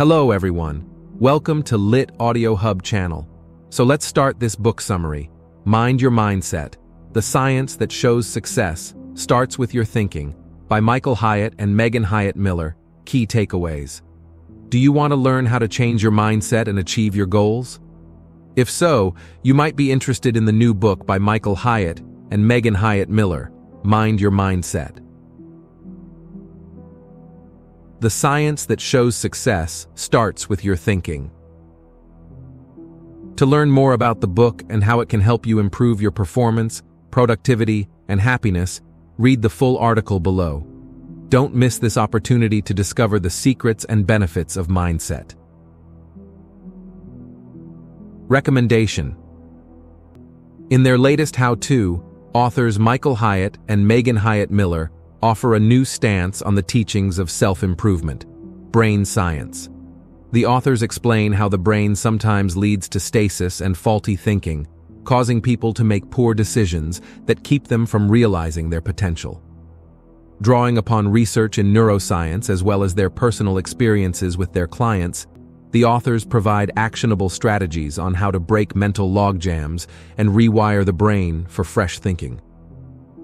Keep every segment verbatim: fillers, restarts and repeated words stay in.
Hello everyone, welcome to Lit Audio Hub channel. So let's start this book summary. Mind Your Mindset, The Science That Shows Success Starts With Your Thinking, by Michael Hyatt and Megan Hyatt Miller. Key takeaways. Do you want to learn how to change your mindset and achieve your goals? If so, you might be interested in the new book by Michael Hyatt and Megan Hyatt Miller, Mind Your Mindset. The science that shows success starts with your thinking. To learn more about the book and how it can help you improve your performance, productivity, and happiness, read the full article below. Don't miss this opportunity to discover the secrets and benefits of mindset. Recommendation. In their latest how-to, authors Michael Hyatt and Megan Hyatt Miller offer a new stance on the teachings of self-improvement, brain science. The authors explain how the brain sometimes leads to stasis and faulty thinking, causing people to make poor decisions that keep them from realizing their potential. Drawing upon research in neuroscience as well as their personal experiences with their clients, the authors provide actionable strategies on how to break mental logjams and rewire the brain for fresh thinking.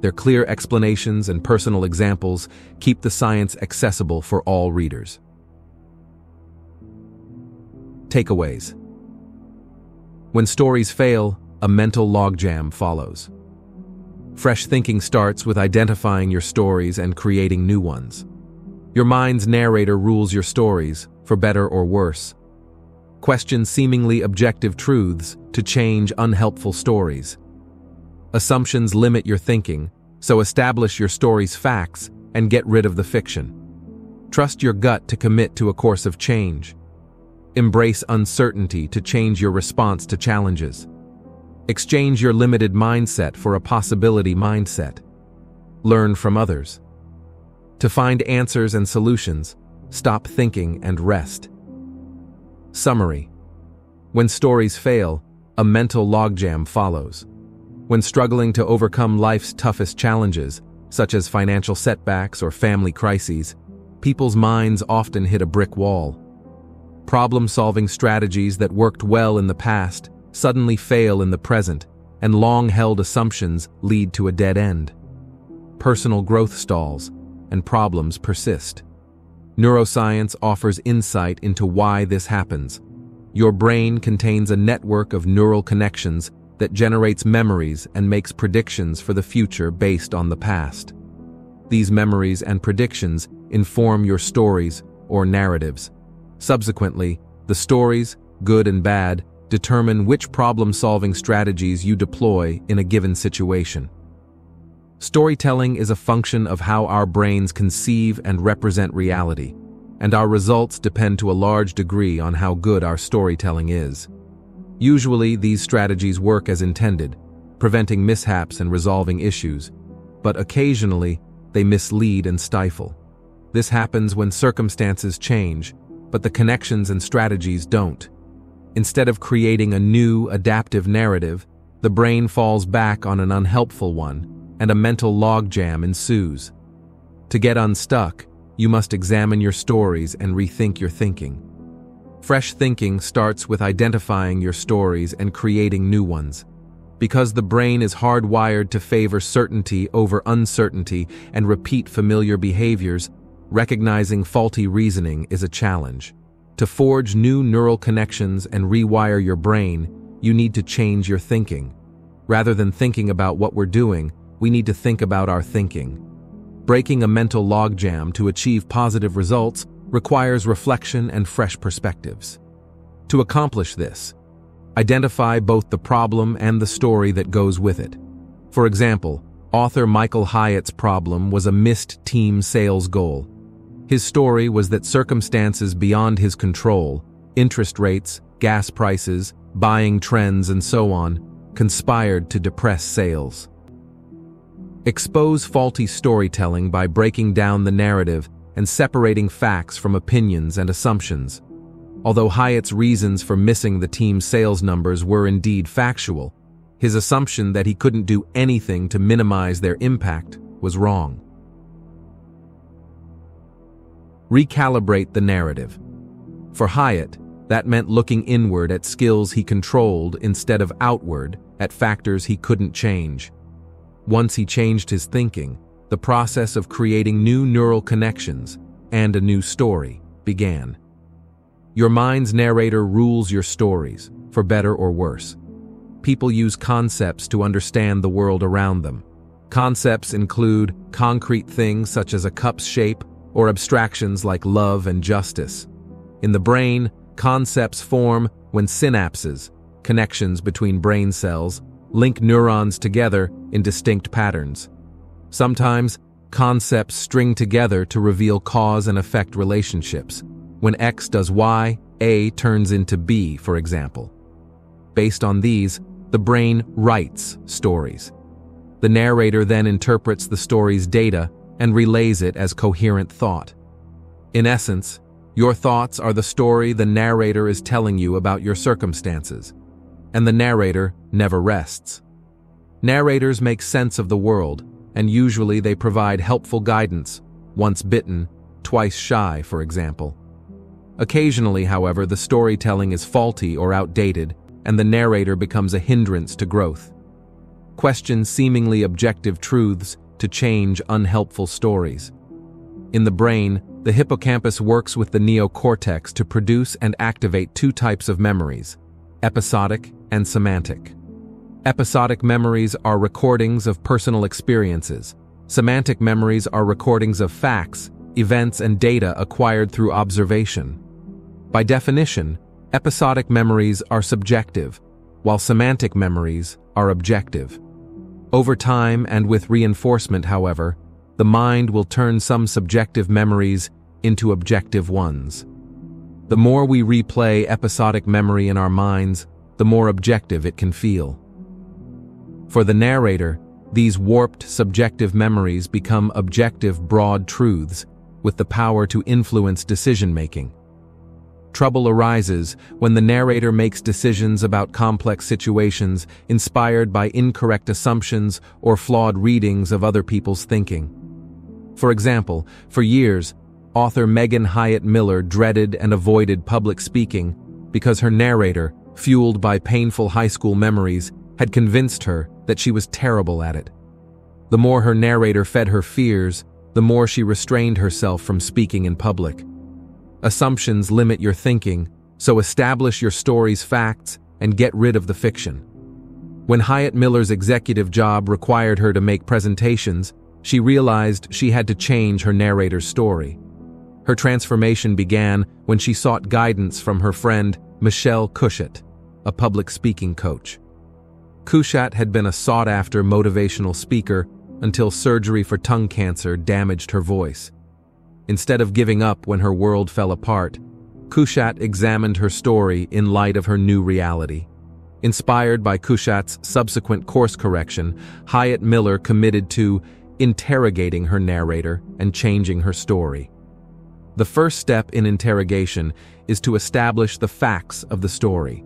Their clear explanations and personal examples keep the science accessible for all readers. Takeaways. When stories fail, a mental logjam follows. Fresh thinking starts with identifying your stories and creating new ones. Your mind's narrator rules your stories, for better or worse. Question seemingly objective truths to change unhelpful stories. Assumptions limit your thinking, so establish your story's facts and get rid of the fiction. Trust your gut to commit to a course of change. Embrace uncertainty to change your response to challenges. Exchange your limited mindset for a possibility mindset. Learn from others. To find answers and solutions, stop thinking and rest. Summary. When stories fail, a mental logjam follows. When struggling to overcome life's toughest challenges, such as financial setbacks or family crises, people's minds often hit a brick wall. Problem-solving strategies that worked well in the past suddenly fail in the present, and long-held assumptions lead to a dead end. Personal growth stalls, and problems persist. Neuroscience offers insight into why this happens. Your brain contains a network of neural connections that generates memories and makes predictions for the future based on the past. These memories and predictions inform your stories or narratives. Subsequently, the stories, good and bad, determine which problem-solving strategies you deploy in a given situation. Storytelling is a function of how our brains conceive and represent reality, and our results depend to a large degree on how good our storytelling is. Usually, these strategies work as intended, preventing mishaps and resolving issues, but occasionally, they mislead and stifle. This happens when circumstances change, but the connections and strategies don't. Instead of creating a new, adaptive narrative, the brain falls back on an unhelpful one, and a mental logjam ensues. To get unstuck, you must examine your stories and rethink your thinking. Fresh thinking starts with identifying your stories and creating new ones. Because the brain is hardwired to favor certainty over uncertainty and repeat familiar behaviors, recognizing faulty reasoning is a challenge. To forge new neural connections and rewire your brain, you need to change your thinking. Rather than thinking about what we're doing, we need to think about our thinking. Breaking a mental logjam to achieve positive results requires reflection and fresh perspectives. To accomplish this, identify both the problem and the story that goes with it. For example, author Michael Hyatt's problem was a missed team sales goal. His story was that circumstances beyond his control, interest rates, gas prices, buying trends, and so on, conspired to depress sales. Expose faulty storytelling by breaking down the narrative and separating facts from opinions and assumptions. Although Hyatt's reasons for missing the team's sales numbers were indeed factual, his assumption that he couldn't do anything to minimize their impact was wrong. Recalibrate the narrative. For Hyatt, that meant looking inward at skills he controlled instead of outward at factors he couldn't change. Once he changed his thinking, the process of creating new neural connections and a new story began. Your mind's narrator rules your stories, for better or worse. People use concepts to understand the world around them. Concepts include concrete things such as a cup's shape or abstractions like love and justice. In the brain, concepts form when synapses, connections between brain cells, link neurons together in distinct patterns. Sometimes, concepts string together to reveal cause and effect relationships. When X does Y, A turns into B, for example. Based on these, the brain writes stories. The narrator then interprets the story's data and relays it as coherent thought. In essence, your thoughts are the story the narrator is telling you about your circumstances, and the narrator never rests. Narrators make sense of the world, and usually they provide helpful guidance, once bitten, twice shy, for example. Occasionally, however, the storytelling is faulty or outdated, and the narrator becomes a hindrance to growth. Question seemingly objective truths to change unhelpful stories. In the brain, the hippocampus works with the neocortex to produce and activate two types of memories, episodic and semantic. Episodic memories are recordings of personal experiences. Semantic memories are recordings of facts, events, and data acquired through observation. By definition, episodic memories are subjective, while semantic memories are objective. Over time and with reinforcement, however, the mind will turn some subjective memories into objective ones. The more we replay episodic memory in our minds, the more objective it can feel. For the narrator, these warped subjective memories become objective broad truths with the power to influence decision-making. Trouble arises when the narrator makes decisions about complex situations inspired by incorrect assumptions or flawed readings of other people's thinking. For example, for years, author Megan Hyatt Miller dreaded and avoided public speaking because her narrator, fueled by painful high school memories, had convinced her that she was terrible at it. The more her narrator fed her fears, the more she restrained herself from speaking in public. Assumptions limit your thinking, so establish your story's facts and get rid of the fiction. When Hyatt Miller's executive job required her to make presentations, she realized she had to change her narrator's story. Her transformation began when she sought guidance from her friend Michele Cushatt, a public speaking coach. Cushatt had been a sought-after motivational speaker until surgery for tongue cancer damaged her voice. Instead of giving up when her world fell apart, Cushatt examined her story in light of her new reality. Inspired by Cushatt's subsequent course correction, Hyatt Miller committed to interrogating her narrator and changing her story. The first step in interrogation is to establish the facts of the story.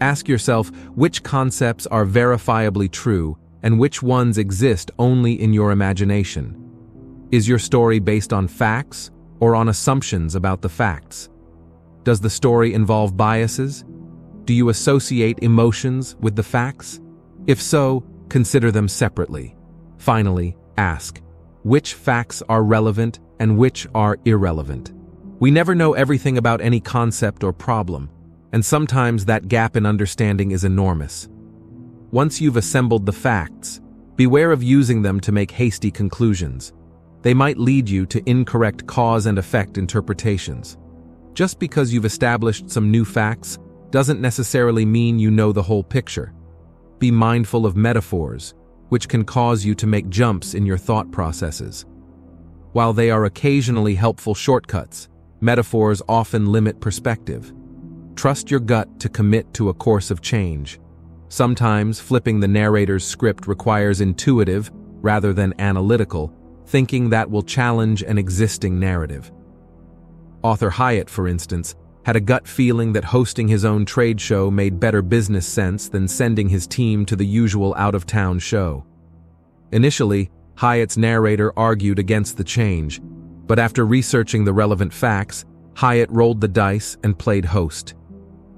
Ask yourself which concepts are verifiably true and which ones exist only in your imagination. Is your story based on facts or on assumptions about the facts? Does the story involve biases? Do you associate emotions with the facts? If so, consider them separately. Finally, ask, which facts are relevant and which are irrelevant? We never know everything about any concept or problem, and sometimes that gap in understanding is enormous. Once you've assembled the facts, beware of using them to make hasty conclusions. They might lead you to incorrect cause and effect interpretations. Just because you've established some new facts doesn't necessarily mean you know the whole picture. Be mindful of metaphors, which can cause you to make jumps in your thought processes. While they are occasionally helpful shortcuts, metaphors often limit perspective. Trust your gut to commit to a course of change. Sometimes flipping the narrator's script requires intuitive, rather than analytical, thinking that will challenge an existing narrative. Author Hyatt, for instance, had a gut feeling that hosting his own trade show made better business sense than sending his team to the usual out-of-town show. Initially, Hyatt's narrator argued against the change, but after researching the relevant facts, Hyatt rolled the dice and played host.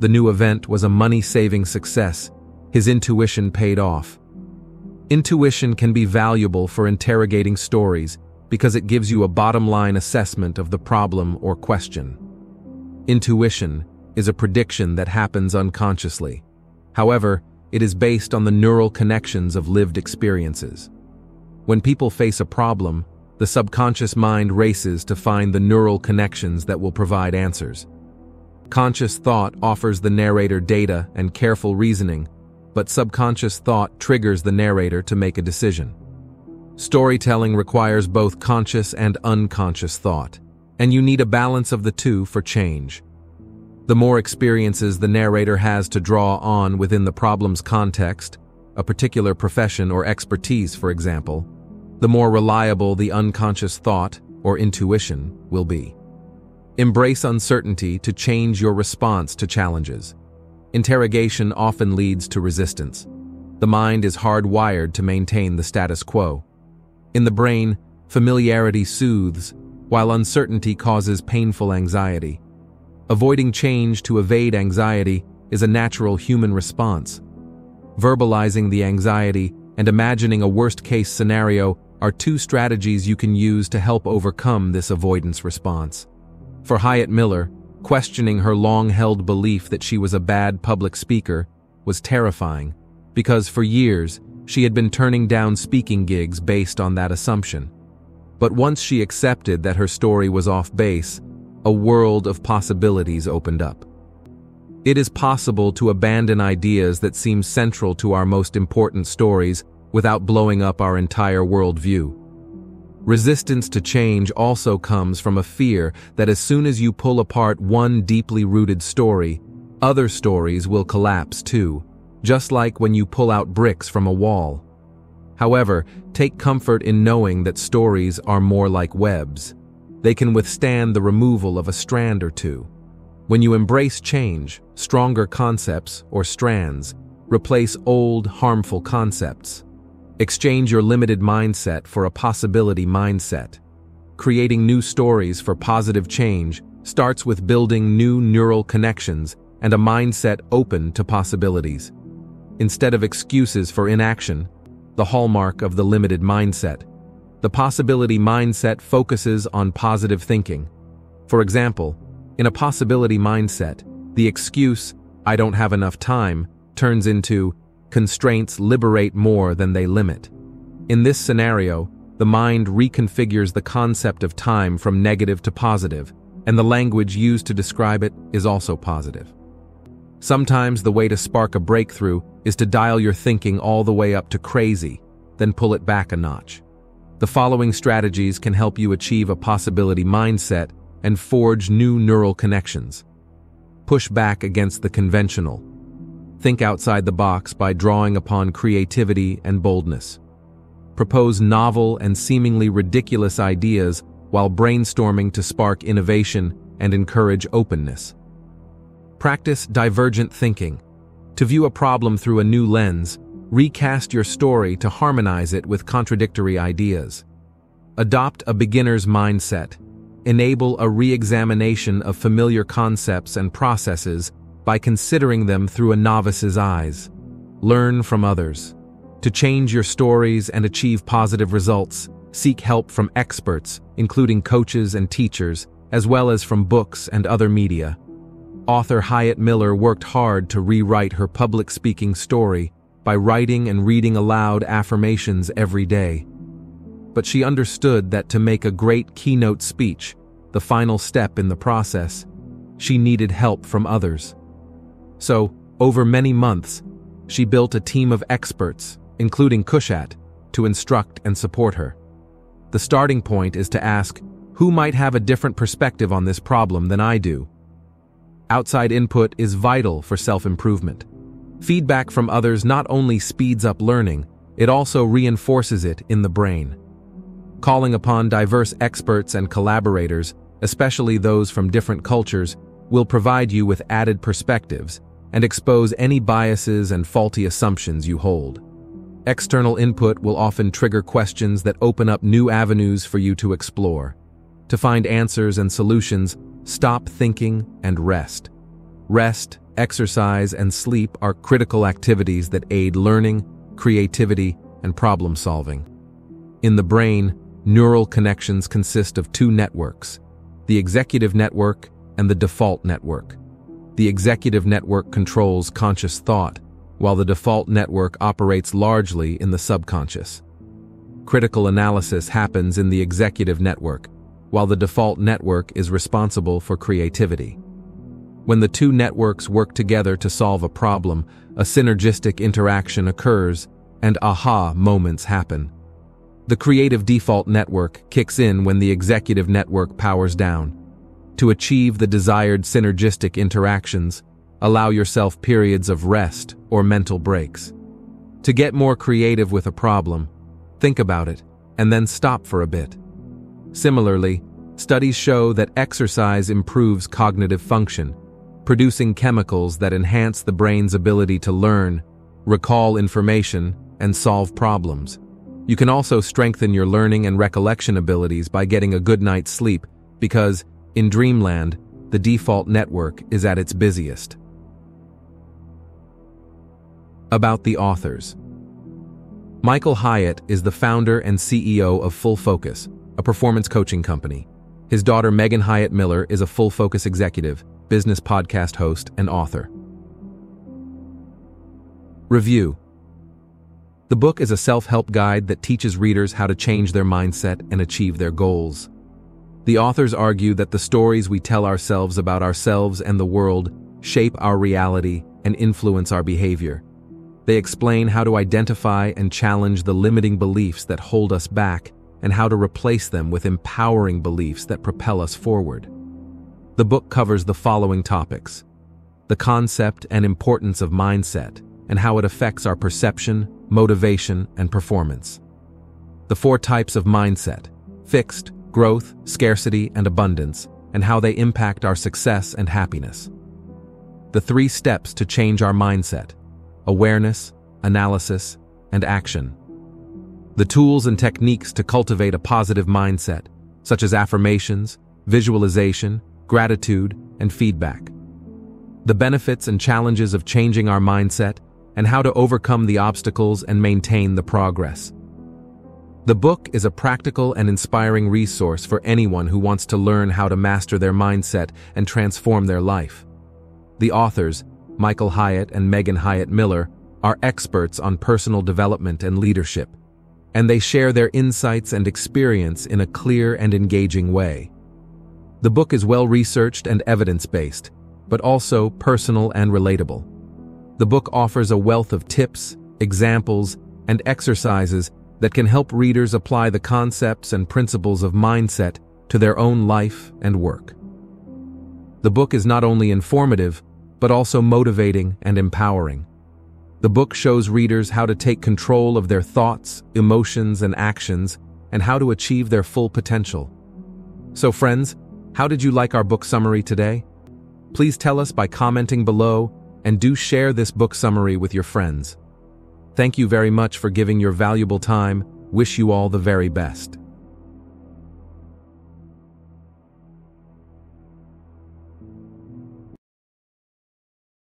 The new event was a money-saving success. His intuition paid off. Intuition can be valuable for interrogating stories because it gives you a bottom-line assessment of the problem or question. Intuition is a prediction that happens unconsciously. However, it is based on the neural connections of lived experiences. When people face a problem, the subconscious mind races to find the neural connections that will provide answers. Conscious thought offers the narrator data and careful reasoning, but subconscious thought triggers the narrator to make a decision. Storytelling requires both conscious and unconscious thought, and you need a balance of the two for change. The more experiences the narrator has to draw on within the problem's context, a particular profession or expertise, for example, the more reliable the unconscious thought or intuition will be. Embrace uncertainty to change your response to challenges. Interrogation often leads to resistance. The mind is hardwired to maintain the status quo. In the brain, familiarity soothes, while uncertainty causes painful anxiety. Avoiding change to evade anxiety is a natural human response. Verbalizing the anxiety and imagining a worst-case scenario are two strategies you can use to help overcome this avoidance response. For Hyatt Miller, questioning her long-held belief that she was a bad public speaker was terrifying, because for years, she had been turning down speaking gigs based on that assumption. But once she accepted that her story was off base, a world of possibilities opened up. It is possible to abandon ideas that seem central to our most important stories without blowing up our entire worldview. Resistance to change also comes from a fear that as soon as you pull apart one deeply rooted story, other stories will collapse too, just like when you pull out bricks from a wall. However, take comfort in knowing that stories are more like webs. They can withstand the removal of a strand or two. When you embrace change, stronger concepts, or strands, replace old, harmful concepts. Exchange your limited mindset for a possibility mindset. Creating new stories for positive change starts with building new neural connections and a mindset open to possibilities. Instead of excuses for inaction, the hallmark of the limited mindset, the possibility mindset focuses on positive thinking. For example, in a possibility mindset, the excuse, "I don't have enough time," turns into, "Constraints liberate more than they limit." In this scenario, the mind reconfigures the concept of time from negative to positive, and the language used to describe it is also positive. Sometimes the way to spark a breakthrough is to dial your thinking all the way up to crazy, then pull it back a notch. The following strategies can help you achieve a possibility mindset and forge new neural connections. Push back against the conventional. Think outside the box by drawing upon creativity and boldness. Propose novel and seemingly ridiculous ideas while brainstorming to spark innovation and encourage openness. Practice divergent thinking. To view a problem through a new lens, recast your story to harmonize it with contradictory ideas. Adopt a beginner's mindset. Enable a re-examination of familiar concepts and processes by considering them through a novice's eyes. Learn from others. To change your stories and achieve positive results, seek help from experts, including coaches and teachers, as well as from books and other media. Author Hyatt Miller worked hard to rewrite her public speaking story by writing and reading aloud affirmations every day. But she understood that to make a great keynote speech, the final step in the process, she needed help from others. So, over many months, she built a team of experts, including Cushatt, to instruct and support her. The starting point is to ask, who might have a different perspective on this problem than I do? Outside input is vital for self-improvement. Feedback from others not only speeds up learning, it also reinforces it in the brain. Calling upon diverse experts and collaborators, especially those from different cultures, will provide you with added perspectives and expose any biases and faulty assumptions you hold. External input will often trigger questions that open up new avenues for you to explore. To find answers and solutions, Stop thinking and rest. Rest, exercise, and sleep are critical activities that aid learning, creativity, and problem solving. In the brain, neural connections consist of two networks, the executive network and the default network. The executive network controls conscious thought, while the default network operates largely in the subconscious. Critical analysis happens in the executive network, while the default network is responsible for creativity. When the two networks work together to solve a problem, a synergistic interaction occurs, and aha moments happen. The creative default network kicks in when the executive network powers down. To achieve the desired synergistic interactions, allow yourself periods of rest or mental breaks. To get more creative with a problem, think about it, and then stop for a bit. Similarly, studies show that exercise improves cognitive function, producing chemicals that enhance the brain's ability to learn, recall information, and solve problems. You can also strengthen your learning and recollection abilities by getting a good night's sleep because, in dreamland, the default network is at its busiest. About the authors. Michael Hyatt is the founder and C E O of Full Focus, a performance coaching company. His daughter Megan Hyatt Miller is a Full Focus executive, business podcast host, and author. Review. The book is a self-help guide that teaches readers how to change their mindset and achieve their goals. The authors argue that the stories we tell ourselves about ourselves and the world shape our reality and influence our behavior. They explain how to identify and challenge the limiting beliefs that hold us back and how to replace them with empowering beliefs that propel us forward. The book covers the following topics: the concept and importance of mindset, and how it affects our perception, motivation, and performance. The four types of mindset: fixed, growth, scarcity, and abundance, and how they impact our success and happiness. The three steps to change our mindset: awareness, analysis, and action. The tools and techniques to cultivate a positive mindset, such as affirmations, visualization, gratitude, and feedback. The benefits and challenges of changing our mindset, and how to overcome the obstacles and maintain the progress. The book is a practical and inspiring resource for anyone who wants to learn how to master their mindset and transform their life. The authors, Michael Hyatt and Megan Hyatt Miller, are experts on personal development and leadership, and they share their insights and experience in a clear and engaging way. The book is well-researched and evidence-based, but also personal and relatable. The book offers a wealth of tips, examples, and exercises that can help readers apply the concepts and principles of mindset to their own life and work. The book is not only informative, but also motivating and empowering. The book shows readers how to take control of their thoughts, emotions, and actions, and how to achieve their full potential. So friends, how did you like our book summary today? Please tell us by commenting below, and do share this book summary with your friends. Thank you very much for giving your valuable time. Wish you all the very best.